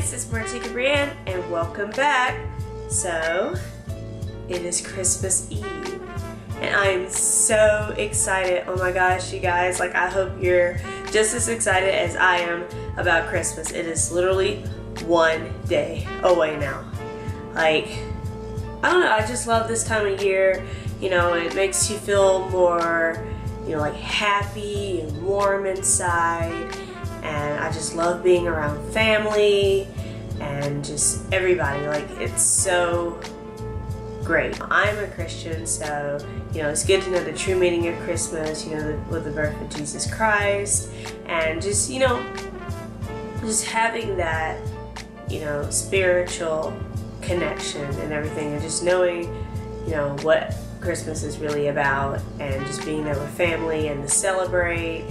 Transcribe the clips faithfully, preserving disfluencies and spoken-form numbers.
guys, it's Martika Brienne and welcome back. So, it is Christmas Eve and I am so excited. Oh my gosh, you guys, like I hope you're just as excited as I am about Christmas. It is literally one day away now. Like, I don't know, I just love this time of year. You know, it makes you feel more, you know, like happy and warm inside. And I just love being around family and just everybody. Like, it's so great. I'm a Christian, so, you know, it's good to know the true meaning of Christmas, you know, the, with the birth of Jesus Christ. And just, you know, just having that, you know, spiritual connection and everything. And just knowing, you know, what Christmas is really about. And just being there with family and to celebrate.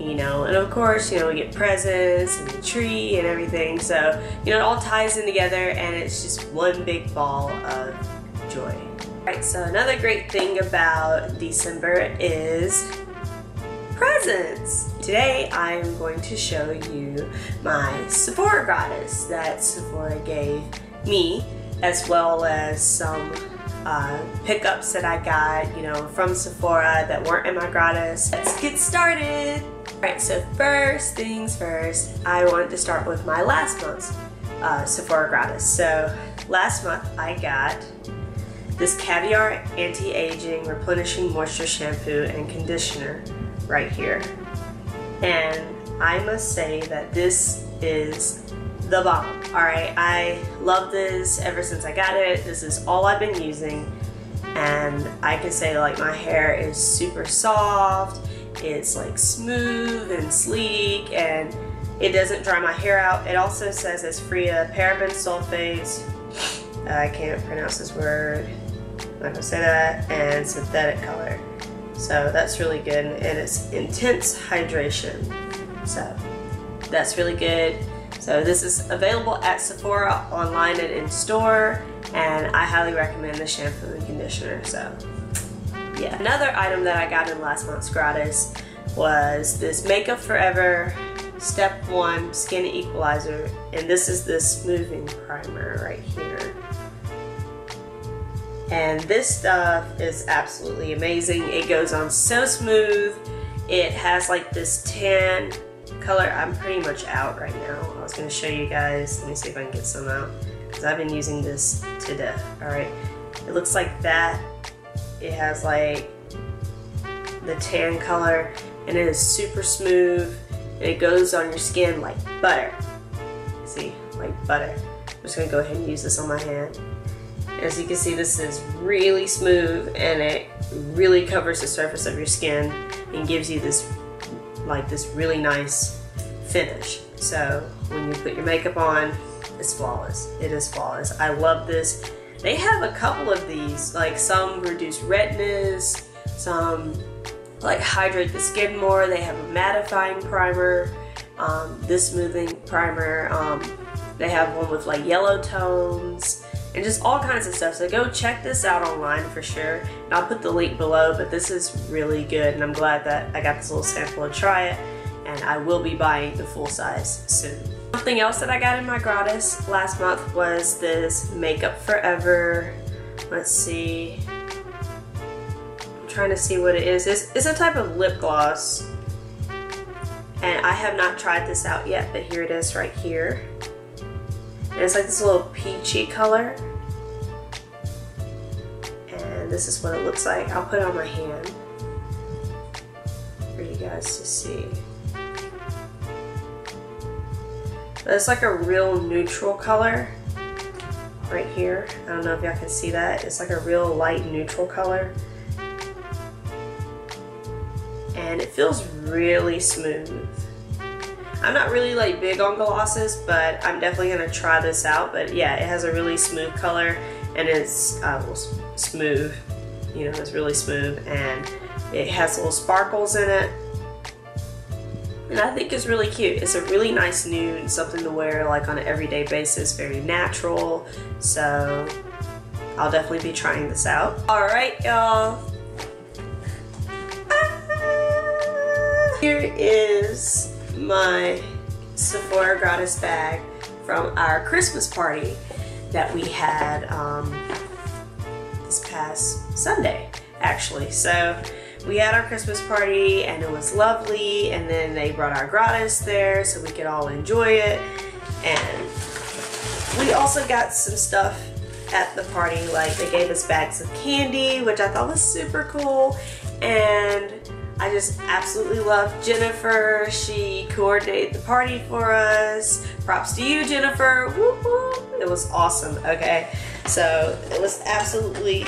You know, and of course, you know, we get presents and the tree and everything, so, you know, it all ties in together and it's just one big ball of joy. Alright, so another great thing about December is presents! Today I'm going to show you my Sephora goddess that Sephora gave me, as well as some Uh, pickups that I got, you know, from Sephora that weren't in my gratis. Let's get started! Alright, so first things first, I wanted to start with my last month's uh, Sephora gratis. So, last month I got this Caviar Anti-Aging Replenishing Moisture Shampoo and Conditioner right here. And I must say that this is the bomb. Alright, I love this ever since I got it. This is all I've been using and I can say like my hair is super soft, it's like smooth and sleek and it doesn't dry my hair out. It also says it's free of paraben sulfates, I can't pronounce this word, I'm not gonna say that, and synthetic color. So that's really good and it's intense hydration. So that's really good. So this is available at Sephora, online and in store, and I highly recommend the shampoo and conditioner, so yeah. Another item that I got in last month's gratis was this Makeup Forever Step One Skin Equalizer, and this is the smoothing primer right here. And this stuff is absolutely amazing. It goes on so smooth. It has like this tan color. I'm pretty much out right now. I was going to show you guys. Let me see if I can get some out because I've been using this to death. Alright, it looks like that. It has like the tan color and it is super smooth and it goes on your skin like butter. See, like butter. I'm just going to go ahead and use this on my hand. As you can see, this is really smooth and it really covers the surface of your skin and gives you this like this really nice finish. So when you put your makeup on, it's flawless. It is flawless. I love this. They have a couple of these, like some reduce redness, some like hydrate the skin more. They have a mattifying primer, um, this smoothing primer. Um, they have one with like yellow tones and just all kinds of stuff. So go check this out online for sure. And I'll put the link below, but this is really good and I'm glad that I got this little sample to try it and I will be buying the full size soon. Something else that I got in my gratis last month was this Makeup Forever, let's see, I'm trying to see what it is. It's, it's a type of lip gloss and I have not tried this out yet, but here it is right here. And it's like this little peachy color. And this is what it looks like. I'll put it on my hand for you guys to see. But it's like a real neutral color right here. I don't know if y'all can see that. It's like a real light neutral color. And it feels really smooth. I'm not really like big on glosses, but I'm definitely going to try this out. But yeah, it has a really smooth color and it's uh, well, smooth, you know, it's really smooth and it has little sparkles in it. And I think it's really cute. It's a really nice nude, something to wear like on an everyday basis, very natural. So I'll definitely be trying this out. Alright y'all. Ah! Here is my Sephora gratis bag from our Christmas party that we had um, this past Sunday, actually. So we had our Christmas party and it was lovely, and then they brought our gratis there so we could all enjoy it. And we also got some stuff at the party, like they gave us bags of candy, which I thought was super cool. And I just absolutely love Jennifer. She coordinated the party for us. Props to you, Jennifer. Whoop, whoop. It was awesome, okay? So it was absolutely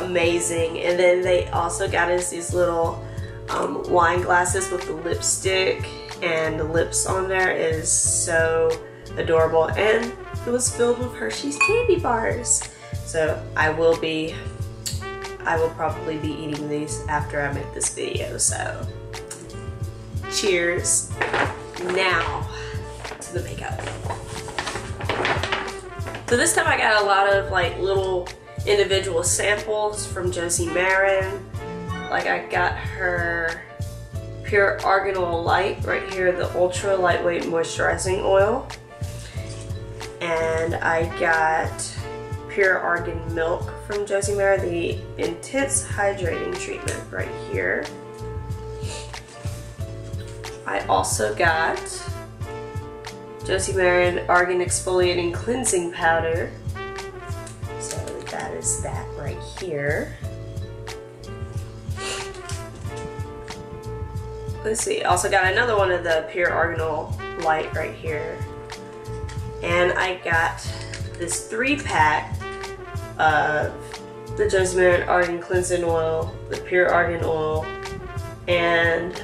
amazing. And then they also got us these little um, wine glasses with the lipstick, and the lips on there is so adorable. And it was filled with Hershey's candy bars. So I will be I will probably be eating these after I make this video, so cheers. Now to the makeup. So this time I got a lot of like little individual samples from Josie Maran. Like I got her Pure Arganol Light right here, the ultra lightweight moisturizing oil. And I got Pure Argan Milk from Josie Maran, the Intense Hydrating Treatment right here. I also got Josie Maran Argan Exfoliating Cleansing Powder. So that is that right here. Let's see, also got another one of the Pure Arganol Light right here. And I got this three pack of the Josie Maran Argan Cleansing Oil, the Pure Argan Oil, and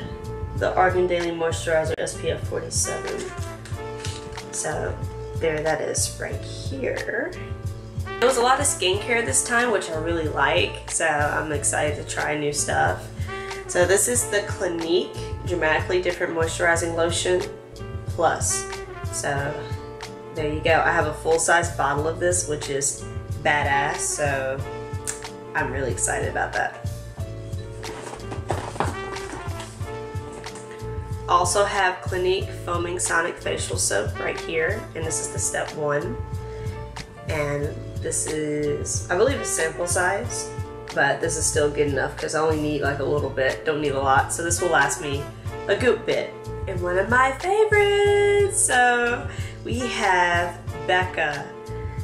the Argan Daily Moisturizer S P F forty-seven. So there that is right here. There was a lot of skincare this time, which I really like, so I'm excited to try new stuff. So this is the Clinique Dramatically Different Moisturizing Lotion Plus. So there you go. I have a full-size bottle of this, which is badass, so I'm really excited about that. Also have Clinique Foaming Sonic Facial Soap right here, and this is the step one. And this is, I believe, a sample size, but this is still good enough because I only need like a little bit, don't need a lot, so this will last me a good bit. And one of my favorites, so we have Becca.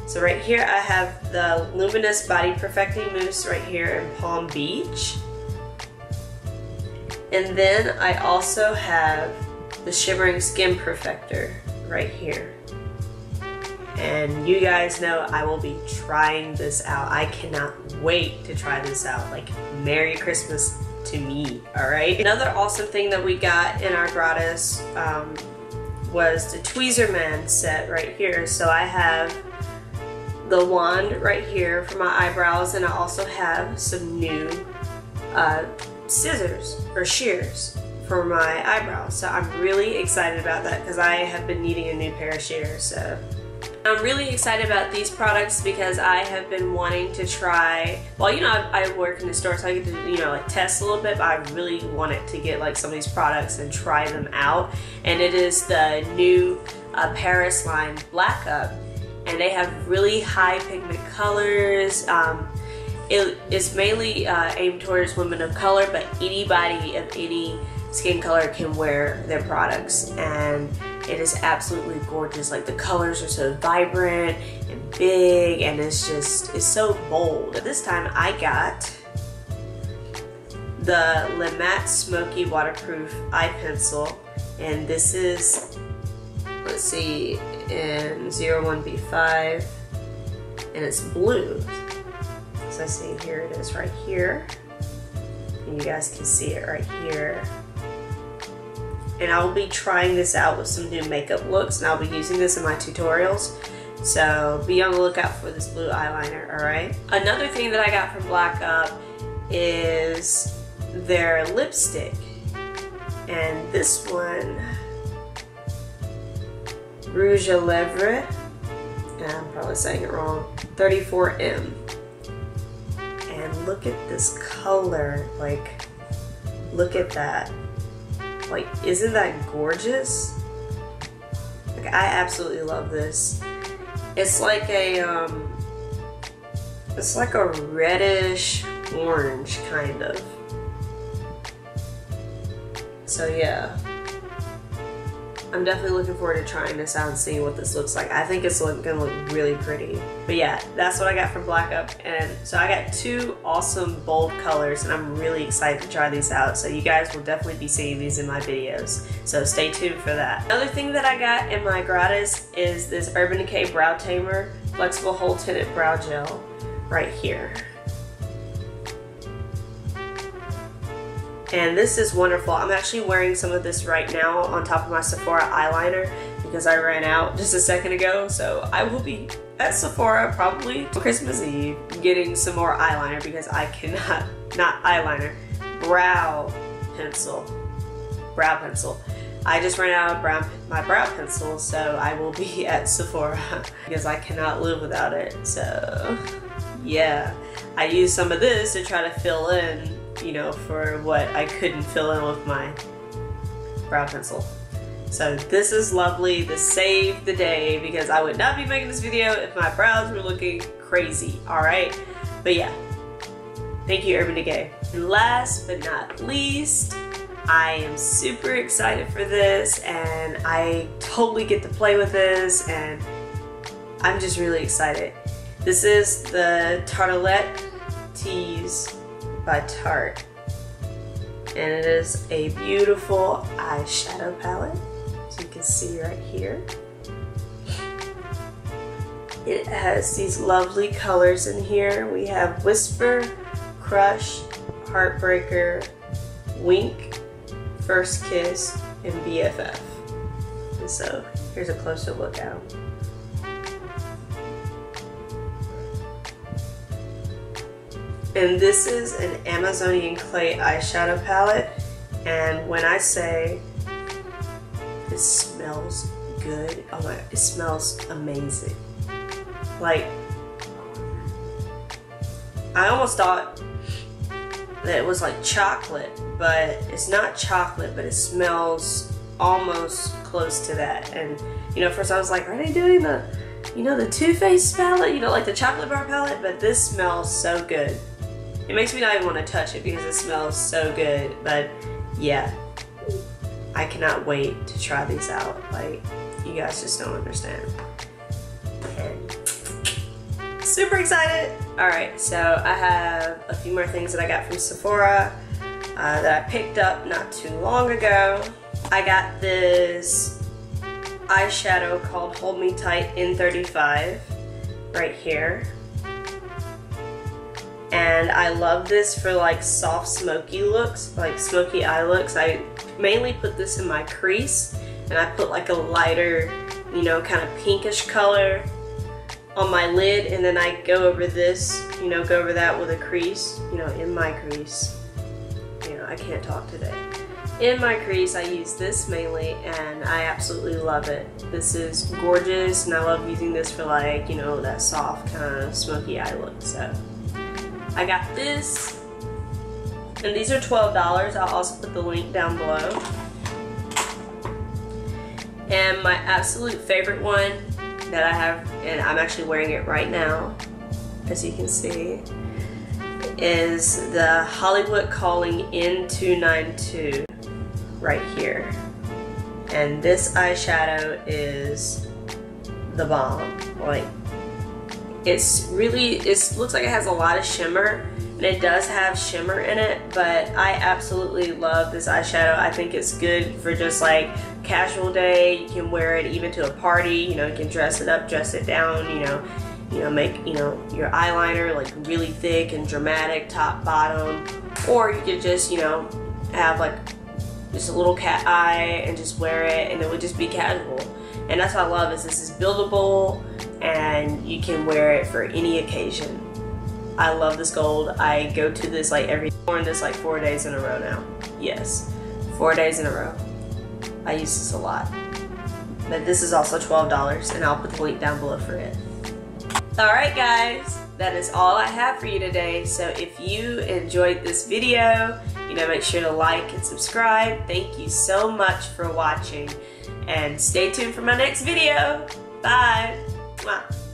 So right here I have the Luminous Body Perfecting Mousse right here in Palm Beach. And then I also have the Shimmering Skin Perfector right here. And you guys know I will be trying this out. I cannot wait to try this out. Like, Merry Christmas to me, alright? Another awesome thing that we got in our gratis um, was the Tweezerman set right here. So I have the wand right here for my eyebrows, and I also have some new uh, scissors or shears for my eyebrows. So I'm really excited about that because I have been needing a new pair of shears. So I'm really excited about these products because I have been wanting to try, well, you know, I, I work in the store, so I get to, you know, like test a little bit, but I really wanted to get like some of these products and try them out. And it is the new uh, Paris line, Black Up, and they have really high pigment colors. Um, it is mainly uh, aimed towards women of color, but anybody of any skin color can wear their products, and it is absolutely gorgeous. Like, the colors are so vibrant and big, and it's just, it's so bold. This time I got the Le Matte Smoky Waterproof Eye Pencil, and this is, let's see, in zero one B five, and it's blue. So see, here it is right here, and you guys can see it right here. And I will be trying this out with some new makeup looks, and I'll be using this in my tutorials. So be on the lookout for this blue eyeliner, alright? Another thing that I got from Black Up is their lipstick. And this one, Rouge à Lèvres, and I'm probably saying it wrong, thirty-four M. And look at this color, like, look at that. Like, isn't that gorgeous? Like, I absolutely love this. It's like a, um, it's like a reddish orange, kind of. So yeah, I'm definitely looking forward to trying this out and seeing what this looks like. I think it's look, gonna look really pretty. But yeah, that's what I got from Black Up. And so I got two awesome bold colors and I'm really excited to try these out. So you guys will definitely be seeing these in my videos. So stay tuned for that. Another thing that I got in my gratis is this Urban Decay Brow Tamer Flexible Hold Tinted Brow Gel right here. And this is wonderful. I'm actually wearing some of this right now on top of my Sephora eyeliner because I ran out just a second ago. So I will be at Sephora probably Christmas Eve getting some more eyeliner because I cannot, not eyeliner, brow pencil, brow pencil. I just ran out of brown, my brow pencil, so I will be at Sephora because I cannot live without it. So yeah, I used some of this to try to fill in, you know, for what I couldn't fill in with my brow pencil. So this is lovely. This saved the day because I would not be making this video if my brows were looking crazy, alright? But yeah, thank you Urban Decay. And last but not least, I am super excited for this and I totally get to play with this and I'm just really excited. This is the Tartelette Tease by Tarte, and it is a beautiful eyeshadow palette, as you can see right here. It has these lovely colors in here. We have Whisper, Crush, Heartbreaker, Wink, First Kiss, and B F F. And so here's a closer look at them. And this is an Amazonian Clay Eyeshadow Palette, and when I say it smells good, oh my, it smells amazing. Like, I almost thought that it was like chocolate, but it's not chocolate, but it smells almost close to that. And you know, first I was like, are they doing the, you know, the Too Faced palette, you know, like the chocolate bar palette, but this smells so good. It makes me not even want to touch it because it smells so good. But yeah, I cannot wait to try these out. Like, you guys just don't understand. And super excited. All right, so I have a few more things that I got from Sephora uh, that I picked up not too long ago. I got this eyeshadow called Hold Me Tight N thirty-five right here. And I love this for like soft smoky looks, like smoky eye looks. I mainly put this in my crease and I put like a lighter, you know, kind of pinkish color on my lid, and then I go over this, you know, go over that with a crease, you know, in my crease. You know, I can't talk today. In my crease I use this mainly and I absolutely love it. This is gorgeous and I love using this for like, you know, that soft kind of smoky eye look. So I got this, and these are twelve dollars. I'll also put the link down below. And my absolute favorite one that I have, and I'm actually wearing it right now, as you can see, is the Hollywood Calling N two ninety-two right here. And this eyeshadow is the bomb. Like, It's really, it looks like it has a lot of shimmer, and it does have shimmer in it, but I absolutely love this eyeshadow. I think it's good for just like casual day. You can wear it even to a party, you know, you can dress it up, dress it down, you know, you know, make, you know, your eyeliner like really thick and dramatic, top, bottom, or you could just, you know, have like just a little cat eye and just wear it, and it would just be casual. And that's what I love, is this is buildable, and you can wear it for any occasion. I love this gold. I go to this like every, I've worn this like four days in a row now. Yes, four days in a row. I use this a lot. But this is also twelve dollars, and I'll put the link down below for it. Alright guys, that is all I have for you today. So if you enjoyed this video, you know, make sure to like and subscribe. Thank you so much for watching, and stay tuned for my next video. Bye. Mwah.